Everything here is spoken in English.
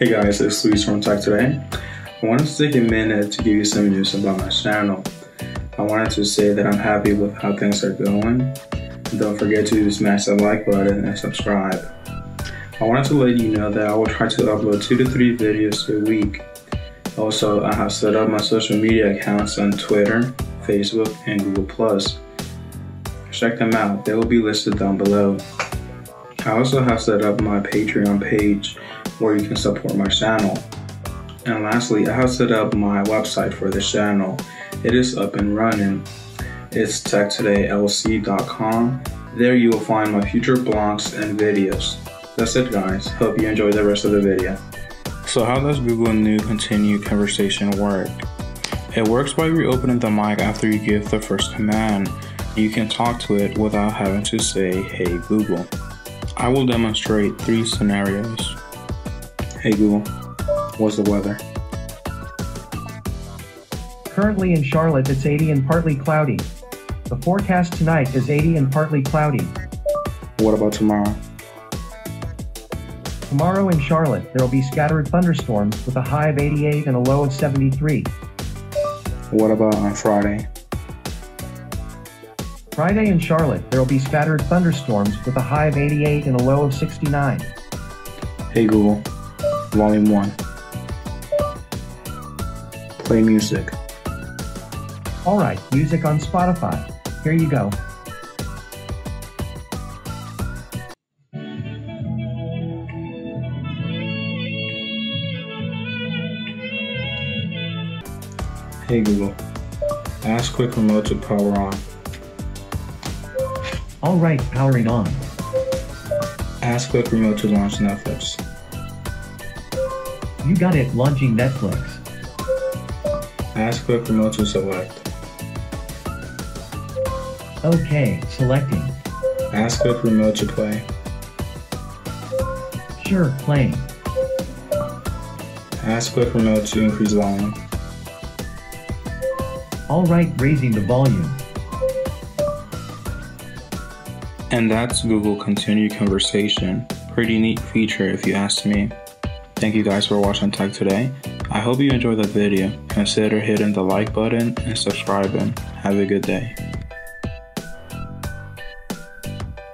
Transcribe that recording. Hey guys, it's Luis from Tech Today. I wanted to take a minute to give you some news about my channel. I wanted to say that I'm happy with how things are going. And don't forget to smash that like button and subscribe. I wanted to let you know that I will try to upload 2 to 3 videos a week. Also, I have set up my social media accounts on Twitter, Facebook, and Google+. Check them out, they will be listed down below. I also have set up my Patreon page where you can support my channel. And lastly, I have set up my website for this channel. It is up and running. It's techtodaylc.com. There you will find my future blogs and videos. That's it guys, hope you enjoy the rest of the video. So how does Google New Continued Conversation work? It works by reopening the mic after you give the first command. You can talk to it without having to say, "Hey Google." I will demonstrate 3 scenarios. Hey Google, what's the weather? Currently in Charlotte it's 80 and partly cloudy. The forecast tonight is 80 and partly cloudy. What about tomorrow? Tomorrow in Charlotte there'll be scattered thunderstorms with a high of 88 and a low of 73. What about on Friday? Friday in Charlotte there'll be scattered thunderstorms with a high of 88 and a low of 69. Hey Google. Volume 1. Play music. Alright, music on Spotify. Here you go. Hey Google, ask Quick Remote to power on. Alright, powering on. Ask Quick Remote to launch Netflix. You got it, launching Netflix. Ask Quick Remote to select. Okay, selecting. Ask Quick Remote to play. Sure, playing. Ask Quick Remote to increase volume. Alright, raising the volume. And that's Google Continued Conversation. Pretty neat feature if you ask me. Thank you guys for watching Tech Today. I hope you enjoyed the video. Consider hitting the like button and subscribing. Have a good day.